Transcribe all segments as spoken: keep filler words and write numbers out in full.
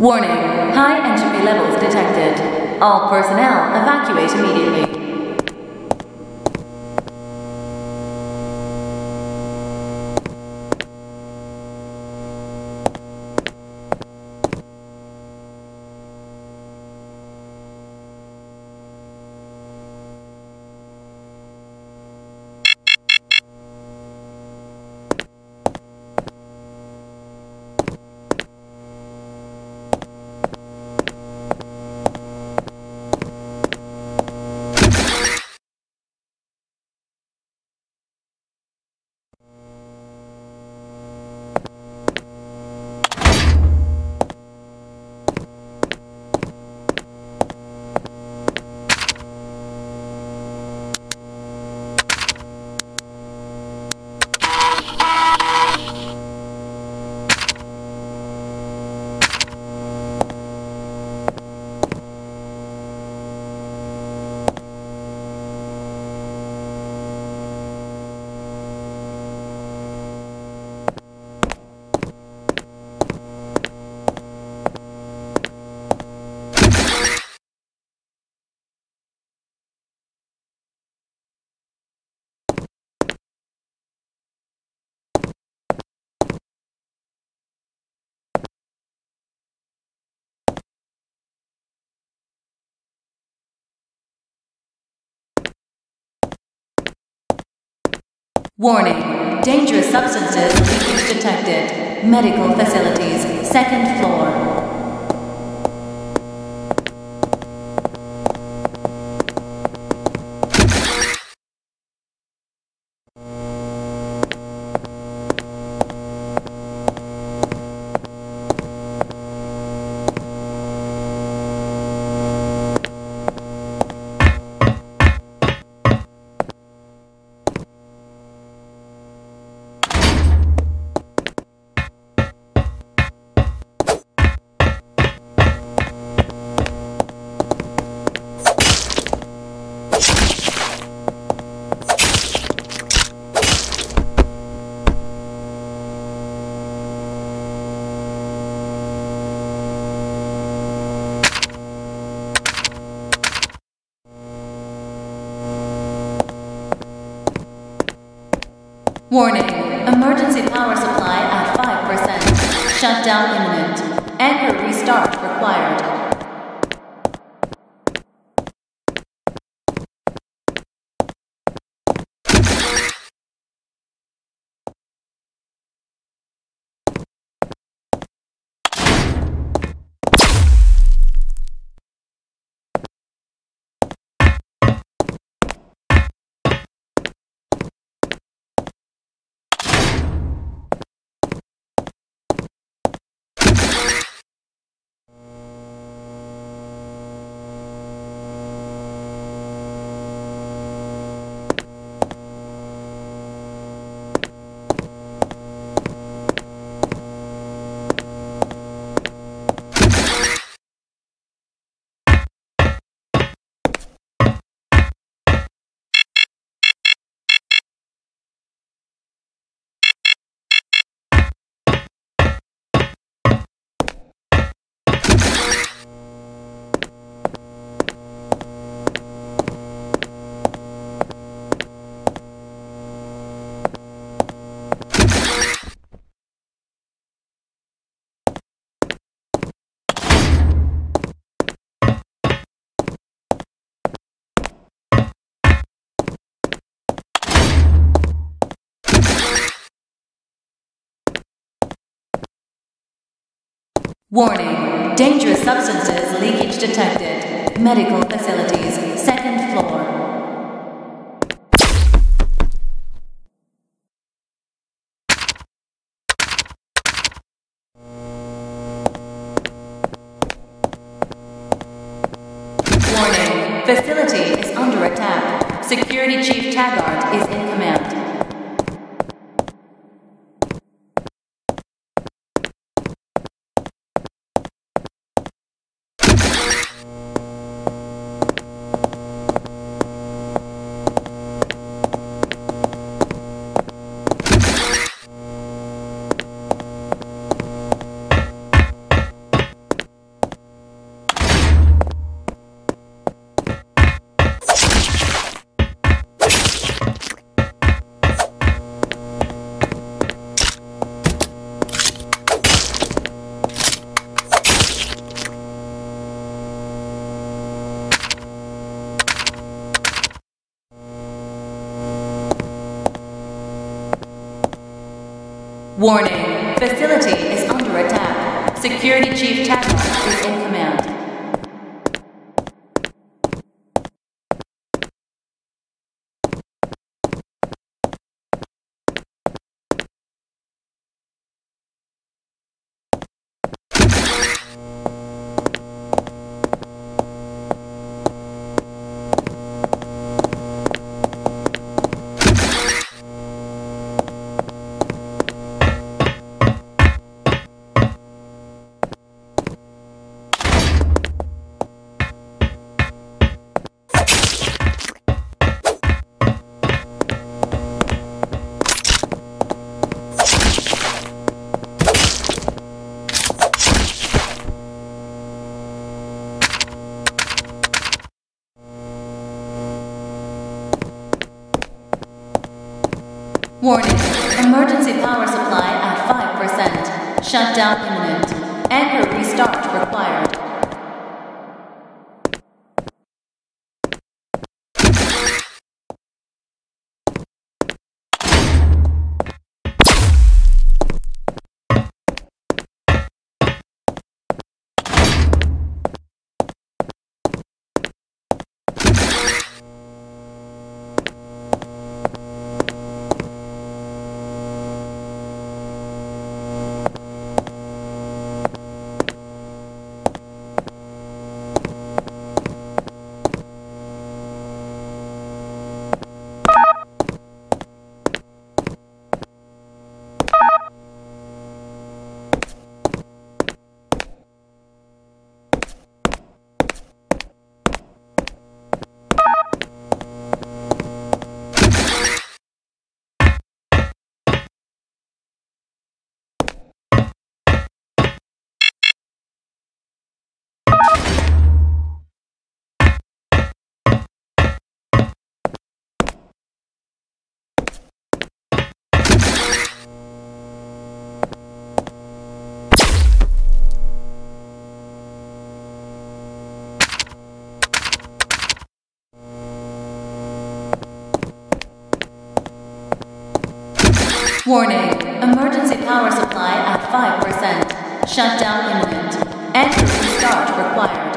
Warning, high entropy levels detected. All personnel evacuate immediately. Warning, dangerous substances detected. Medical facilities, second floor. Warning, emergency power supply at five percent. Shutdown imminent. Anchor restart required. Warning, dangerous substances leakage detected. Medical facilities, second floor. Warning, facility is under attack. Security Chief Taggart is in command. Warning, facility is under attack. Security Chief Chadwell is in command. Warning, emergency power supply at five percent. Shutdown imminent. Anchor restart required. Warning, emergency power supply at five percent. Shutdown imminent. Entry restart required.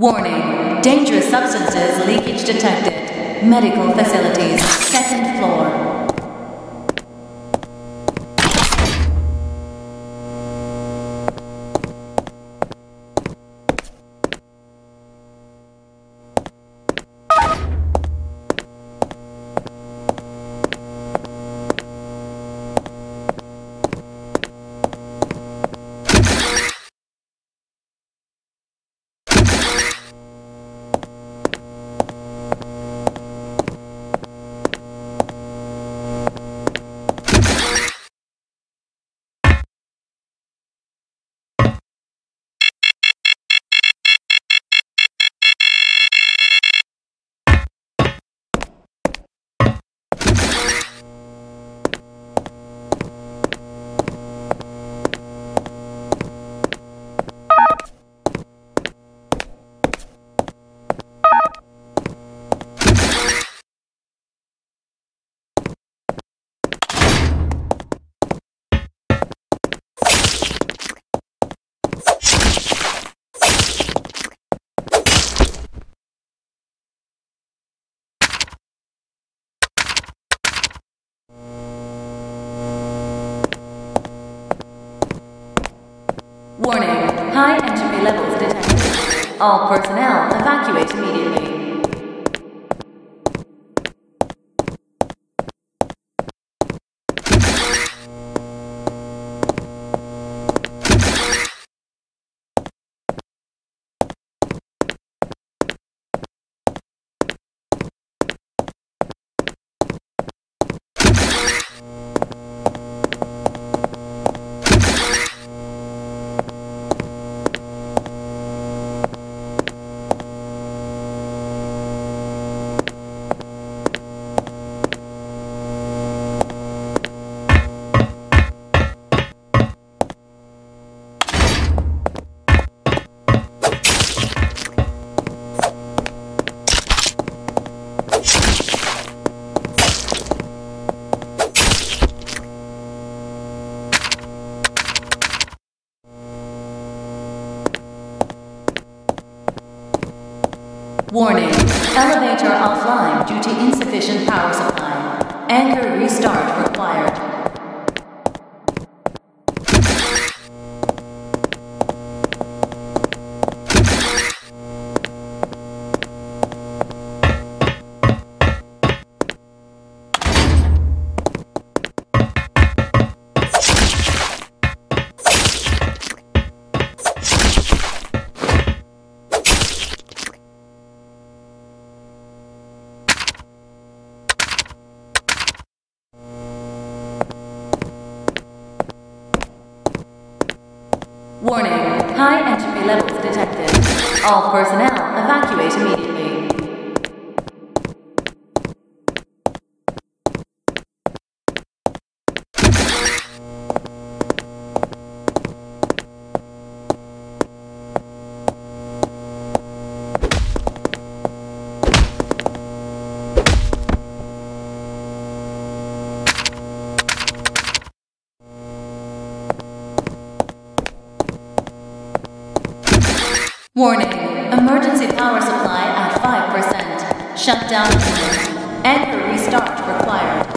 Warning, dangerous substances leakage detected. Medical facilities, second floor. All personnel evacuate immediately. Warning, elevator offline due to insufficient power supply. Anchor restart required. Warning, high entropy levels detected. All personnel evacuate immediately. Warning, emergency power supply at five percent. Shutdown imminent. Anchor restart required.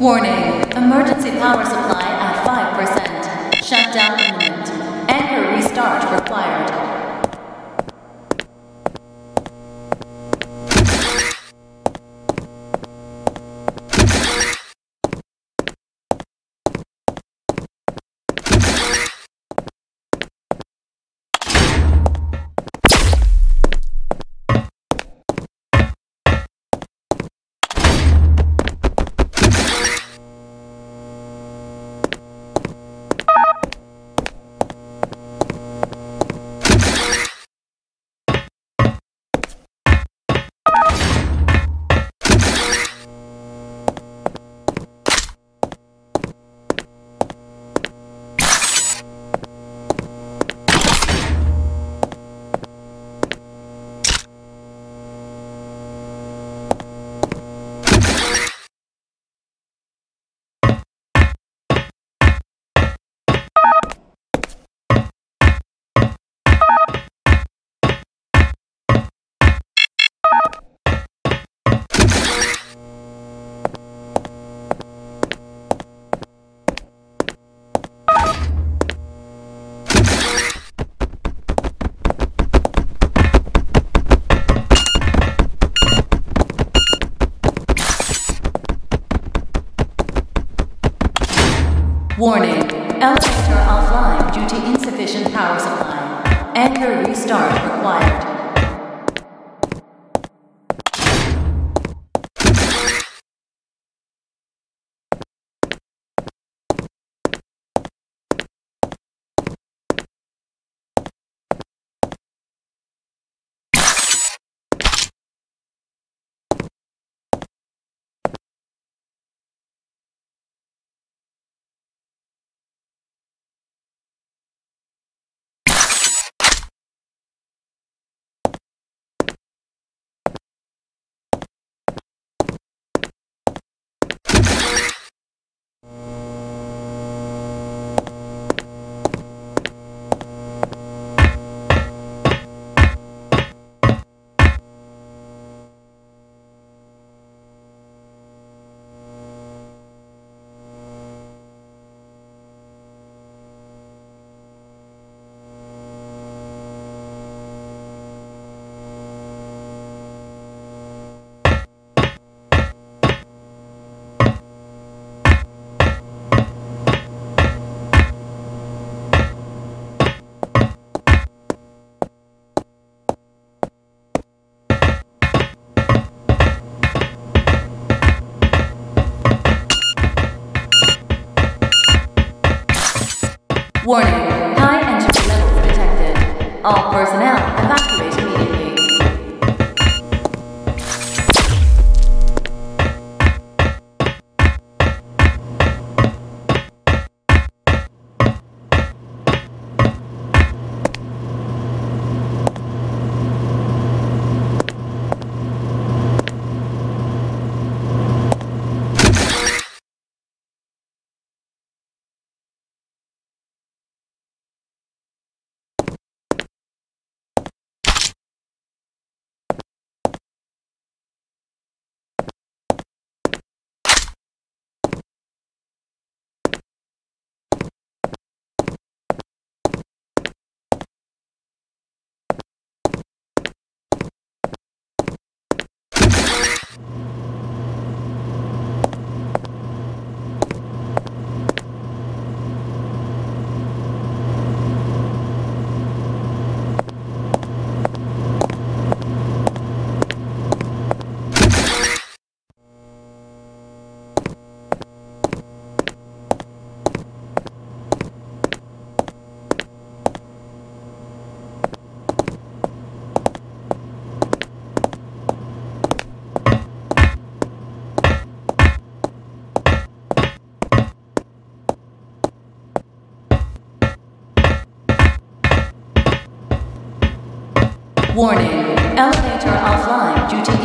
Warning, emergency power supply at five percent. Shutdown imminent. Anchor restart required. Warning, elevator offline due to insufficient power supply. Anchor restart required. Warning, high entropy levels detected. All personnel evacuate immediately. Warning, elevator offline due to